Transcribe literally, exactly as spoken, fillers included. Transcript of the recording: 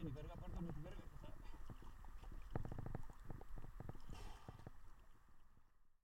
tiene carga para